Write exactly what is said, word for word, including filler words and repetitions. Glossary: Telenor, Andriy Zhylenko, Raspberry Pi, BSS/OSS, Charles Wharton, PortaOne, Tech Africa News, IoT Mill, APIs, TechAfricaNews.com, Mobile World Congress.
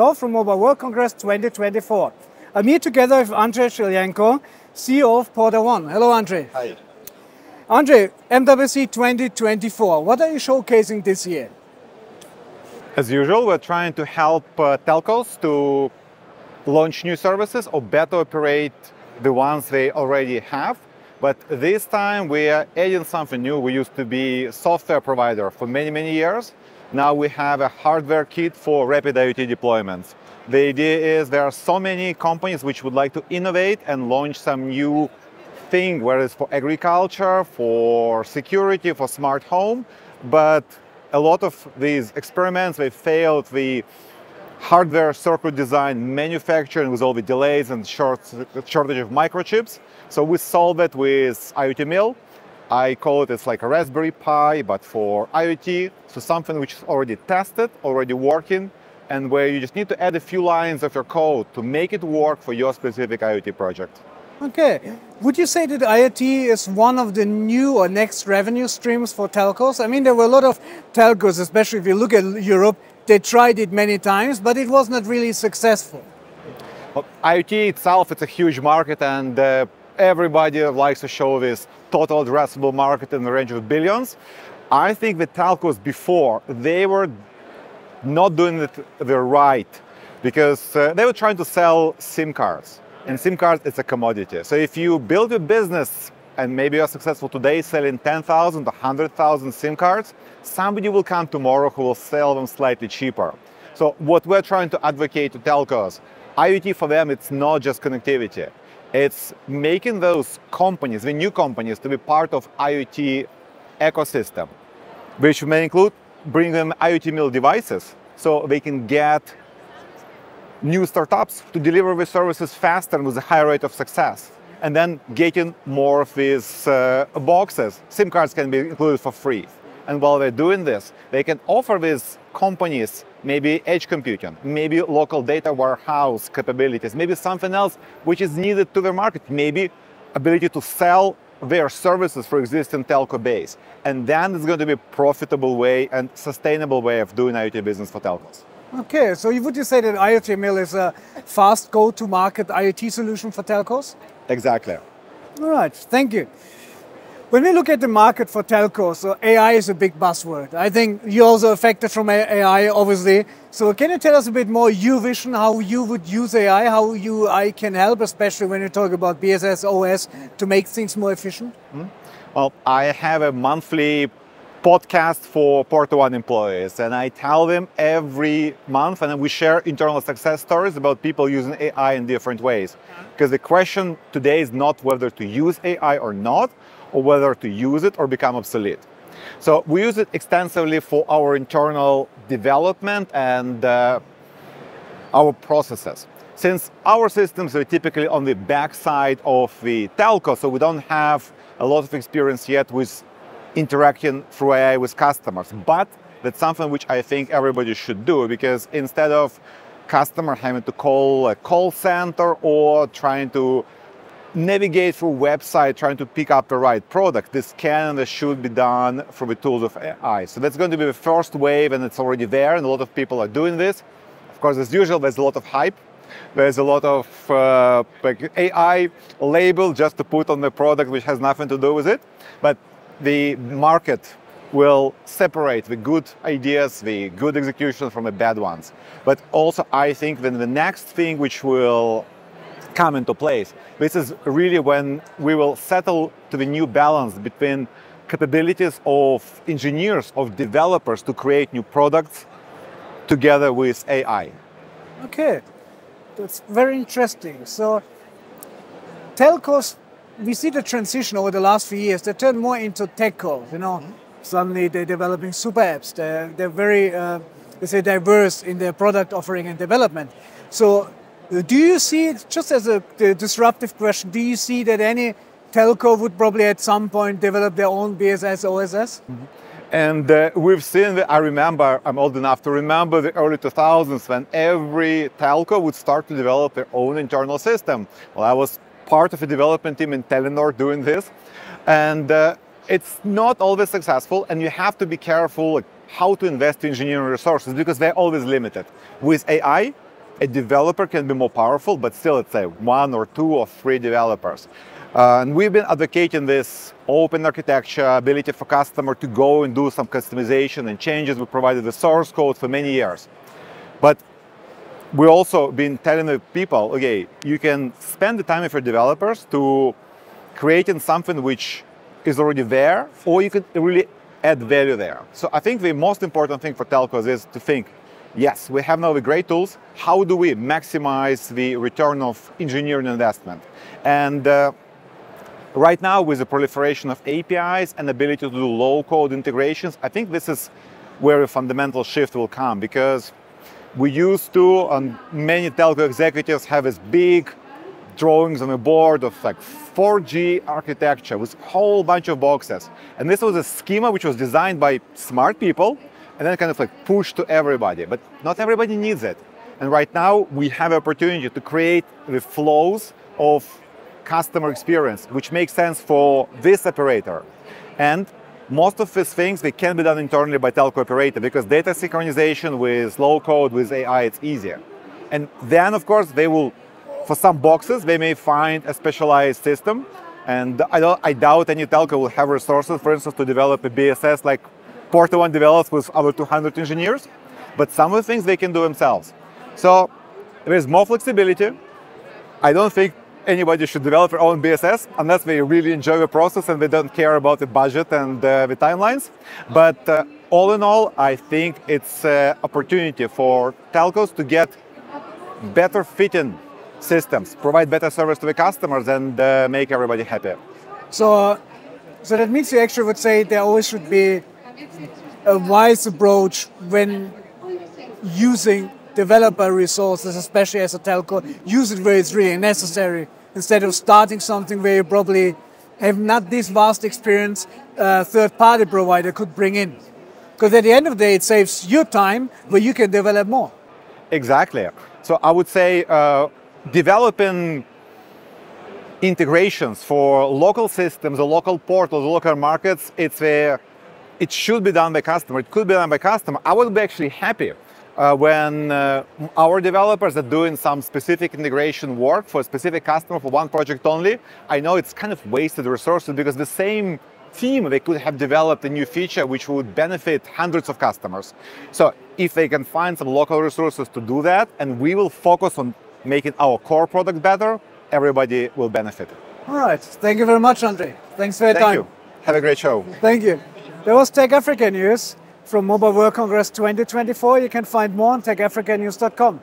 Hello from Mobile World Congress twenty twenty-four. I'm here together with Andriy Zhylenko, C E O of PortaOne. Hello, Andriy. Hi. Andriy, M W C twenty twenty-four, what are you showcasing this year? As usual, we're trying to help uh, telcos to launch new services or better operate the ones they already have. But this time we are adding something new. We used to be a software provider for many, many years. Now we have a hardware kit for rapid IoT deployments. The idea is there are so many companies which would like to innovate and launch some new thing, whether it's for agriculture, for security, for smart home. But a lot of these experiments, they failed the hardware, circuit design, manufacturing with all the delays and short, shortage of microchips. So we solve it with IoT Mill. I call it, it's like a Raspberry Pi, but for IoT. So something which is already tested, already working, and where you just need to add a few lines of your code to make it work for your specific IoT project. Okay. Would you say that IoT is one of the new or next revenue streams for telcos? I mean, there were a lot of telcos, especially if you look at Europe, they tried it many times, but it was not really successful. Well, IoT itself, it's a huge market, and uh, everybody likes to show this total addressable market in the range of billions. I think the telcos before, they were not doing it the right, because uh, they were trying to sell SIM cards. And SIM cards, it's a commodity. So if you build your business and maybe you're successful today selling ten thousand, one hundred thousand SIM cards, somebody will come tomorrow who will sell them slightly cheaper. So what we're trying to advocate to telcos, IoT for them, it's not just connectivity. It's making those companies, the new companies, to be part of IoT ecosystem, which may include bringing them IoT Mill devices so they can get new startups to deliver the services faster and with a higher rate of success. And then getting more of these uh, boxes. SIM cards can be included for free. And while they're doing this, they can offer these companies maybe edge computing, maybe local data warehouse capabilities, maybe something else which is needed to the market, maybe ability to sell their services for existing telco base. And then it's going to be a profitable way and sustainable way of doing IoT business for telcos. Okay, so would you say that IoT Mill is a fast go-to-market IoT solution for telcos? Exactly. All right, thank you. When we look at the market for telcos, so A I is a big buzzword. I think you're also affected from A I, obviously. So can you tell us a bit more your vision, how you would use A I, how you A I can help, especially when you talk about B S S O S, to make things more efficient? Mm-hmm. Well, I have a monthly podcast for PortaOne employees, and I tell them every month, and we share internal success stories about people using A I in different ways. Because the question today is not whether to use A I or not, or whether to use it or become obsolete. So we use it extensively for our internal development and uh, our processes. Since our systems are typically on the backside of the telco, so we don't have a lot of experience yet with interacting through A I with customers. But that's something which I think everybody should do, because instead of customer having to call a call center or trying to navigate through website, trying to pick up the right product, this can and this should be done through the tools of A I. So that's going to be the first wave, and it's already there, and a lot of people are doing this. Of course, as usual, there's a lot of hype. There's a lot of uh, like A I label just to put on the product which has nothing to do with it. But the market will separate the good ideas, the good execution from the bad ones. But also, I think then the next thing which will come into place, this is really when we will settle to the new balance between capabilities of engineers, of developers to create new products together with A I. Okay, that's very interesting. So telcos, we see the transition over the last few years. They turn more into tech calls, you know. Mm-hmm. Suddenly they're developing super apps. They're, they're very, uh, they say, diverse in their product offering and development. So do you see, just as a disruptive question, do you see that any telco would probably at some point develop their own B S S O S S? Mm-hmm. And uh, we've seen, that I remember, I'm old enough to remember the early two thousands when every telco would start to develop their own internal system. Well, I was part of a development team in Telenor doing this, and uh, it's not always successful, and you have to be careful how to invest in engineering resources because they're always limited. With A I, a developer can be more powerful, but still it's a one or two or three developers. Uh, and we've been advocating this open architecture, ability for customer to go and do some customization and changes. We provided the source code for many years. But we've also been telling the people, okay, you can spend the time with your developers to creating something which is already there, or you could really add value there. So I think the most important thing for telcos is to think, yes, we have now the great tools. How do we maximize the return of engineering investment? And uh, right now, with the proliferation of A P Is and ability to do low-code integrations, I think this is where a fundamental shift will come, because we used to, and many telco executives have this big drawings on a board of like four G architecture with a whole bunch of boxes. And this was a schema which was designed by smart people and then kind of like pushed to everybody. But not everybody needs it. And right now we have an opportunity to create the flows of customer experience, which makes sense for this operator. And most of these things, they can be done internally by telco operator, because data synchronization with low code, with A I, it's easier. And then, of course, they will, for some boxes, they may find a specialized system. And I, don't, I doubt any telco will have resources, for instance, to develop a B S S like PortaOne develops with our two hundred engineers. But some of the things they can do themselves. So there's more flexibility. I don't think anybody should develop their own B S S unless they really enjoy the process and they don't care about the budget and uh, the timelines. But uh, all in all, I think it's an uh, opportunity for telcos to get better fitting systems, provide better service to the customers, and uh, make everybody happy. So, uh, so that means you actually would say there always should be a wise approach when using developer resources, especially as a telco. Use it where it's really necessary, instead of starting something where you probably have not this vast experience a third-party provider could bring in. Because at the end of the day, it saves your time, but you can develop more. Exactly. So I would say uh, developing integrations for local systems, the local portals, local markets, it's a, it should be done by customer. It could be done by customer. I would be actually happy Uh, when uh, our developers are doing some specific integration work for a specific customer for one project only. I know it's kind of wasted resources, because the same team, they could have developed a new feature which would benefit hundreds of customers. So if they can find some local resources to do that, and we will focus on making our core product better, everybody will benefit. All right. Thank you very much, Andriy. Thanks for your Thank time. You. Have a great show. Thank you. That was Tech Africa News from Mobile World Congress twenty twenty-four. You can find more on Tech Africa News dot com.